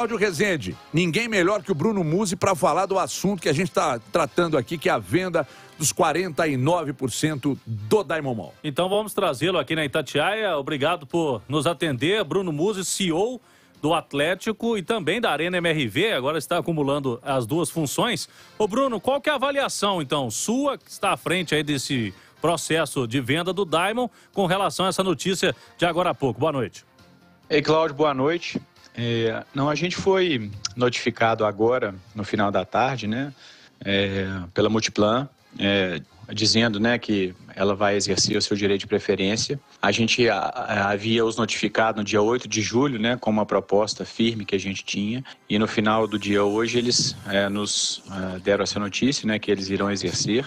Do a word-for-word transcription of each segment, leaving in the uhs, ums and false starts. Cláudio Rezende, ninguém melhor que o Bruno Muzzi para falar do assunto que a gente está tratando aqui, que é a venda dos quarenta e nove por cento do Diamond Mall. Então vamos trazê-lo aqui na Itatiaia. Obrigado por nos atender. Bruno Muzzi, C E O do Atlético e também da Arena M R V, agora está acumulando as duas funções. Ô Bruno, qual que é a avaliação, então, sua, que está à frente aí desse processo de venda do Diamond, com relação a essa notícia de agora há pouco? Boa noite. Ei, Cláudio, boa noite. É, não, a gente foi notificado agora, no final da tarde, né, é, pela Multiplan, é, dizendo, né, que ela vai exercer o seu direito de preferência. A gente a, a, havia os notificado no dia oito de julho, né, com uma proposta firme que a gente tinha, e no final do dia hoje eles é, nos é, deram essa notícia, né, que eles irão exercer.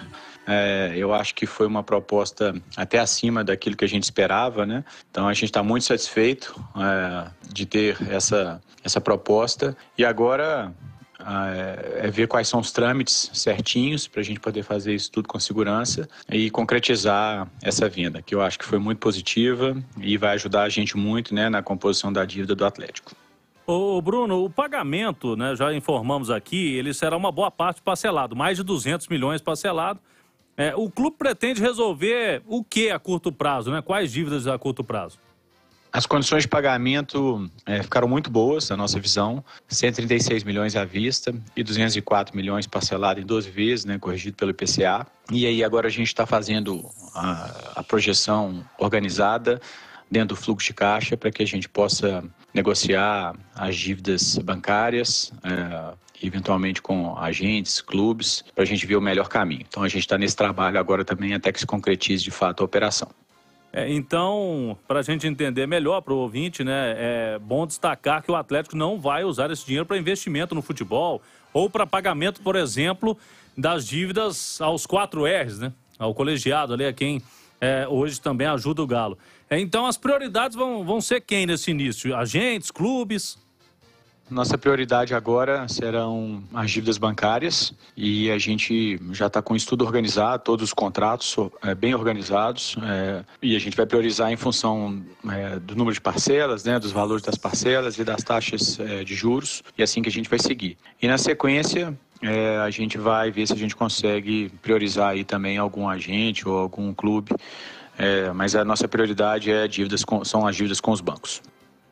É, eu acho que foi uma proposta até acima daquilo que a gente esperava, né? Então a gente está muito satisfeito é, de ter essa, essa proposta, e agora é, é ver quais são os trâmites certinhos para a gente poder fazer isso tudo com segurança e concretizar essa venda, que eu acho que foi muito positiva e vai ajudar a gente muito, né, na composição da dívida do Atlético. Ô Bruno, o pagamento, né, já informamos aqui, ele será uma boa parte parcelado, mais de duzentos milhões parcelado. É, o clube pretende resolver o que a curto prazo, né? Quais dívidas a curto prazo? As condições de pagamento é, ficaram muito boas, na nossa visão. cento e trinta e seis milhões à vista e duzentos e quatro milhões parcelado em doze vezes, né, corrigido pelo I P C A. E aí agora a gente está fazendo a, a projeção organizada dentro do fluxo de caixa para que a gente possa negociar as dívidas bancárias, é, eventualmente com agentes, clubes, para a gente ver o melhor caminho. Então a gente está nesse trabalho agora também até que se concretize de fato a operação. É, então, para a gente entender melhor, para o ouvinte, né, é bom destacar que o Atlético não vai usar esse dinheiro para investimento no futebol ou para pagamento, por exemplo, das dívidas aos quatro R's, né, ao colegiado, ali a quem é, hoje também ajuda o Galo. Então, as prioridades vão, vão ser quem nesse início? Agentes, clubes? Nossa prioridade agora serão as dívidas bancárias, e a gente já está com isso tudo organizado, todos os contratos é, bem organizados, é, e a gente vai priorizar em função é, do número de parcelas, né, dos valores das parcelas e das taxas é, de juros, e assim que a gente vai seguir. E na sequência, é, a gente vai ver se a gente consegue priorizar aí também algum agente ou algum clube. É, mas a nossa prioridade é dívidas com, são as dívidas com os bancos.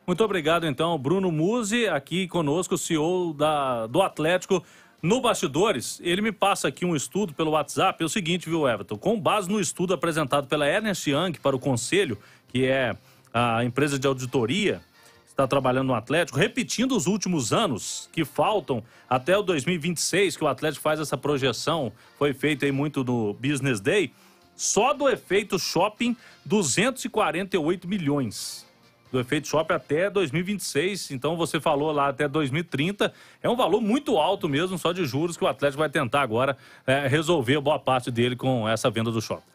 Muito obrigado, então, Bruno Muzzi, aqui conosco, C E O da, do Atlético. No Bastidores, ele me passa aqui um estudo pelo WhatsApp. É o seguinte, viu, Everton? Com base no estudo apresentado pela Ernst Young para o Conselho, que é a empresa de auditoria que está trabalhando no Atlético, repetindo os últimos anos que faltam até o dois mil e vinte e seis, que o Atlético faz essa projeção, foi feita aí muito no Business Day, só do efeito shopping, duzentos e quarenta e oito milhões. Do efeito shopping até dois mil e vinte e seis, então você falou lá até dois mil e trinta, é um valor muito alto mesmo, só de juros, que o Atlético vai tentar agora é, resolver boa parte dele com essa venda do shopping.